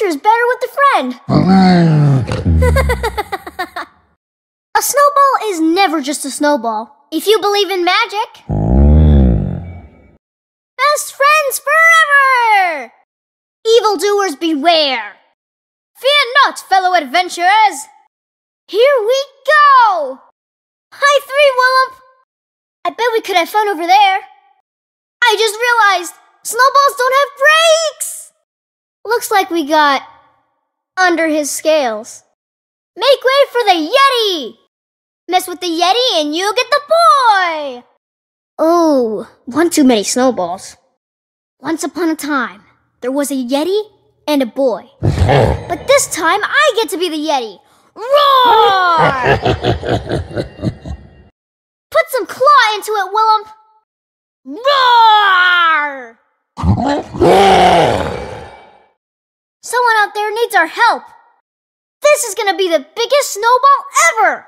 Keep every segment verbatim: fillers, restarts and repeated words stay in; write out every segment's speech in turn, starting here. adventure is better with a friend. A snowball is never just a snowball. If you believe in magic, best friends forever! Evildoers beware! Fear not, fellow adventurers! Here we go! High three, Willump! I bet we could have fun over there. I just realized, snowballs don't have brakes! Looks like we got under his scales. Make way for the Yeti! Mess with the Yeti and you get the boy! Oh, one too many snowballs. Once upon a time, there was a Yeti and a boy. But this time, I get to be the Yeti. Roar! Put some claw into it, Willump! Roar! Someone out there needs our help. This is gonna be the biggest snowball ever!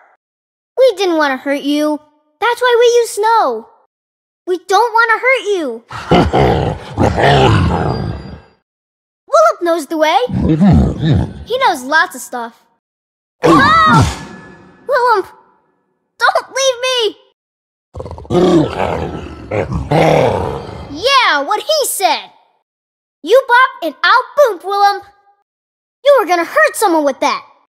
We didn't want to hurt you. That's why we use snow. We don't want to hurt you. Willump knows the way. He knows lots of stuff. Oh! Willump, don't leave me. Yeah, what he said. You bop and I'll boomp, Willump. You were gonna hurt someone with that.